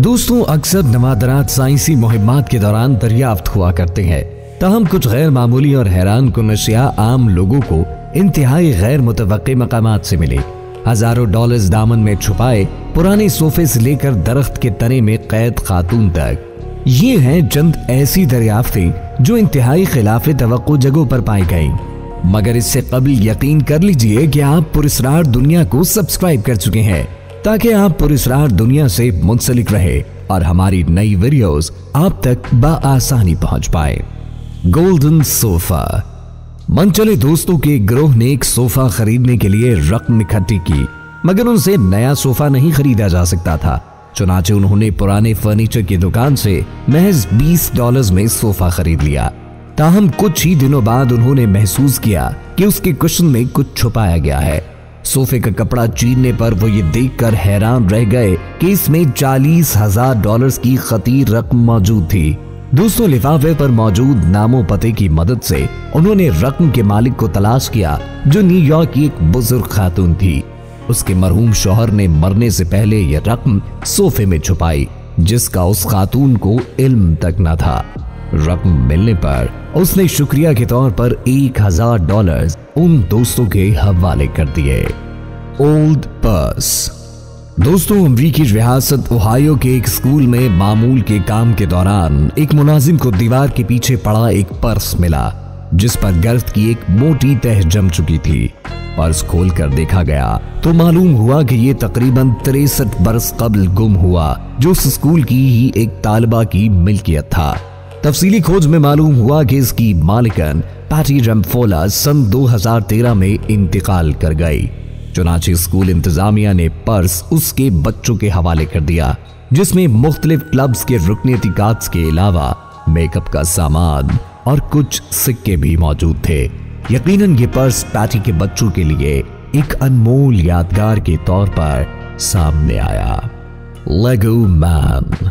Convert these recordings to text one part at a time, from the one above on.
दोस्तों अक्सर नवादरात साइंसी मुहिमात के दौरान दरियाफ्त हुआ करते हैं, तहम कुछ गैर मामूली और हैरान कुन अशिया आम लोगों को इंतहाई गैर मुतवक्की मकामात से मिले। हजारों डॉलर्स दामन में छुपाए पुराने सोफे से लेकर दरख्त के तने में कैद खातून तक, ये हैं चंद ऐसी दरियाफ्तें जो इंतहाई खिलाफ तवक्को जगहों पर पाई गई। मगर इससे कबल यकीन कर लीजिए कि आप पुरिसरार दुनिया को सब्सक्राइब कर चुके हैं ताकि आप पुरिसरार दुनिया से मुंसलिक रहे और हमारी नई वीडियोस आप तक बआसानी पहुंच पाए। Golden sofa. मनचले दोस्तों के ग्रोह ने एक सोफा खरीदने के लिए रकम इकट्ठी की, मगर उनसे नया सोफा नहीं खरीदा जा सकता था। चुनाचे उन्होंने पुराने फर्नीचर की दुकान से महज $20 में सोफा खरीद लिया। ताहम कुछ ही दिनों बाद उन्होंने महसूस किया कि उसके कुशन में कुछ छुपाया गया है। सोफे का कपड़ा चीरने पर वो ये देखकर हैरान रह गए कि इसमें $40,000 की खतीर रकम मौजूद थी। दोस्तों लिफाफे पर मौजूद नामो पते की मदद से उन्होंने रकम के मालिक को तलाश किया, जो न्यूयॉर्क की एक बुजुर्ग खातून थी। उसके मरहूम शोहर ने मरने से पहले यह रकम सोफे में छुपाई, जिसका उस खातून को इल्म तक न था। रकम मिलने पर उसने शुक्रिया के तौर पर $1,000 उन दोस्तों के हवाले कर दिए। Old purse. दोस्तों अमरीकी रियासत ओहायो के एक स्कूल में मामूल के काम के दौरान एक मुलाजिम को दीवार के पीछे पड़ा एक पर्स मिला, जिस पर गर्द की एक मोटी तह जम चुकी थी। पर्स खोलकर देखा गया तो मालूम हुआ कि ये तकरीबन 63 बरस कबल गुम हुआ, जो उस स्कूल की ही एक तालिबा की मिल्कियत था। तफसीली खोज में मालूम हुआ कि इसकी मालिकन पैटी रम्फोला सन 2013 में इंतकाल कर गई। चुनांचे स्कूल इंतजामिया ने पर्स उसके बच्चों के हवाले कर दिया, जिसमें मुख्तलिफ क्लब्स के रुकनियती कार्ड्स के अलावा मेकअप का सामान और कुछ सिक्के भी मौजूद थे। यकीनन ये पर्स पैटी के बच्चों के लिए एक अनमोल यादगार के तौर पर सामने आया। लेगो मैन।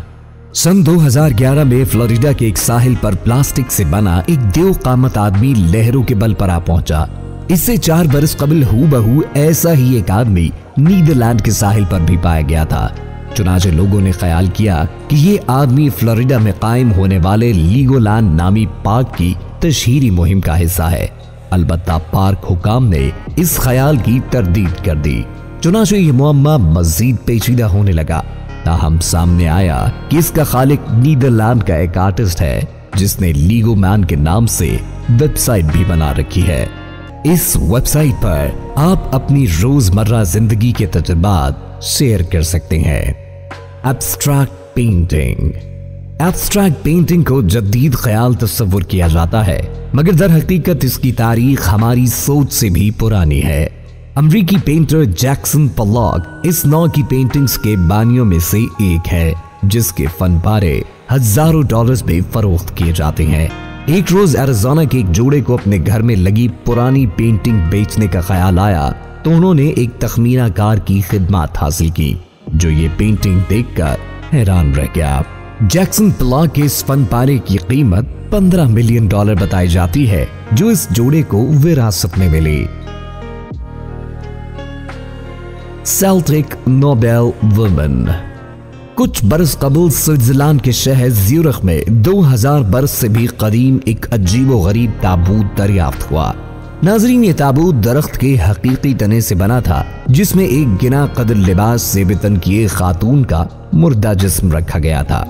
सन 2011 में फ्लोरिडा के एक साहिल पर प्लास्टिक से बना एक देवकामत आदमी लहरों के बल पर आ पहुंचा। इससे 4 बरस कबल हूबहू ऐसा ही एक आदमी नीदरलैंड के साहिल पर भी पाया गया था। चुनांचे लोगों ने ख्याल किया कि ये आदमी फ्लोरिडा में कायम होने वाले लीगोलैंड नामी पार्क की तशहीरी मुहिम का हिस्सा है। अलबत्ता पार्क हुकाम ने इस ख्याल की तरदीद कर दी। चुनांचे ये मुअम्मा मजीद पेचीदा होने लगा। ताहम सामने आया कि इसका खालिक नीदरलैंड का एक आर्टिस्ट है, जिसने लीगो मैन के नाम से वेबसाइट भी बना रखी है। इस वेबसाइट पर आप अपनी रोजमर्रा जिंदगी के तजुर्बात शेयर कर सकते हैं। Abstract painting. एब्स्ट्रैक्ट पेंटिंग को जदीद ख्याल तस्वुर किया जाता है, मगर दर हकीकत इसकी तारीख हमारी सोच से भी पुरानी है। अमरीकी पेंटर जैक्सन पॉलॉक इस नौ की पेंटिंग्स के बानियों में से एक है, जिसके फनपारे हजारों डॉलर्स में फरोख्त किए जाते हैं। एक रोज एरिज़ोना के एक जोड़े को अपने घर में लगी पुरानी पेंटिंग बेचने का ख्याल आया तो उन्होंने एक तखमीना कार की खिदमत हासिल की, जो ये पेंटिंग देखकर हैरान रह गया। जैक्सन पॉलॉक के इस फनपारे की कीमत $15 मिलियन बताई जाती है, जो इस जोड़े को विरासत में मिली। Celtic Nobel woman. कुछ बरस कबल स्विट्जरलैंड के शहर ज्यूरिख में 2000 बरस से भी कदीम एक अजीबोगरीब ताबूत दरियाफ्त हुआ। नाजरीन ये ताबूत दरख्त के हकीकी तने से बना था, जिसमें एक गिना कदर लिबास से बेतन किए खातून का मुर्दा जिस्म रखा गया था।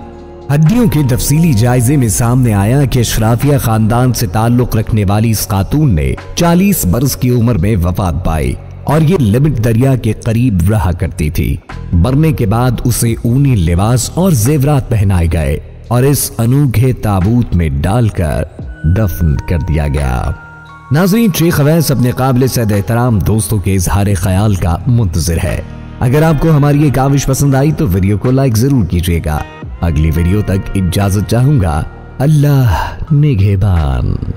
हड्डियों के तफसीली जायजे में सामने आया कि अशराफिया खानदान से ताल्लुक रखने वाली इस खातून ने 40 बरस की उम्र में वफात पाई और ये लिमिट दरिया के करीब रहा करती थी। मरने के बाद उसे ऊनी लिबास और जेवरात पहनाए गए और इस अनूठे ताबूत में डालकर दफन कर दिया गया। नाज़रीन शेख अवैस अपने काबिल सद एहतराम दोस्तों के इजहार ख्याल का मुंतज़िर है। अगर आपको हमारी ये काविश पसंद आई तो वीडियो को लाइक जरूर कीजिएगा। अगली वीडियो तक इजाजत चाहूंगा। अल्लाह निगहबान।